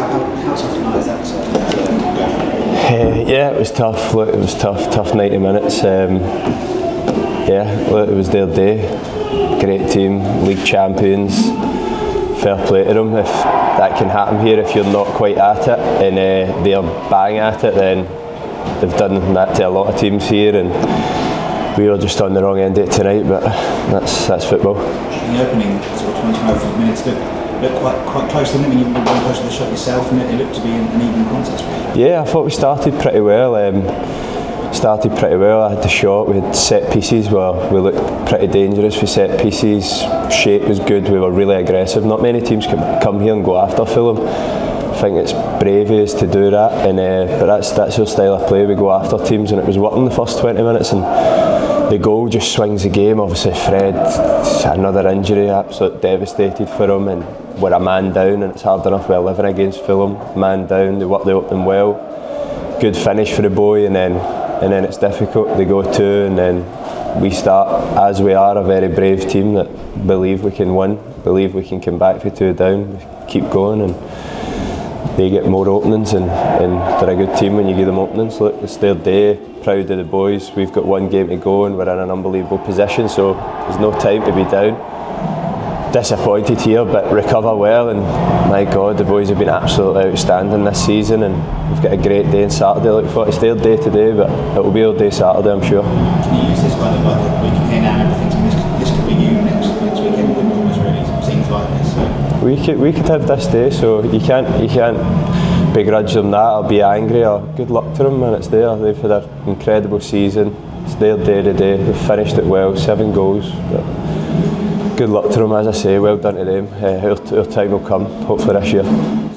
How tough was that? Yeah, it was tough. Look, it was tough 90 minutes. Yeah, look, it was their day. Great team, league champions. Fair play to them. If that can happen here, if you're not quite at it and they're bang at it, then they've done that to a lot of teams here. And we were just on the wrong end of it tonight, but that's football. In the opening sort of 25 minutes, looked quite close, didn't it? I mean, you were close to the shot yourself, and it looked to be an even contest. Yeah, I thought we started pretty well. I had the shot, we had set pieces, well, we looked pretty dangerous for set pieces, shape was good, we were really aggressive. Not many teams can come here and go after Fulham. I think it's brave is to do that, and but that's our style of play. We go after teams, and it was working the first 20 minutes, and the goal just swings the game. Obviously Fred, another injury, absolutely devastated for him, and we're a man down, and it's hard enough we're living against Fulham, man down, they work the opening well, good finish for the boy, and then it's difficult. They go two, and then we start, as we are a very brave team that believe we can win, believe we can come back for two down, keep going, and they get more openings, and they're a good team when you give them openings. Look, it's their day, proud of the boys. We've got one game to go and we're in an unbelievable position, so there's no time to be down. Disappointed here, but recover well, and my God, the boys have been absolutely outstanding this season, and we've got a great day on Saturday. Look for it. It's their day today, but it will be our day Saturday, I'm sure. Can you use this by the way? We can hear now everything. This could be you next weekend. It really seems like this. So. We could have this day, so you can't begrudge them that or be angry or good luck to them, and it's there. They've had an incredible season. It's their day today. They've finished it well, 7 goals. But good luck to them, as I say, well done to them. Our time will come, hopefully this year.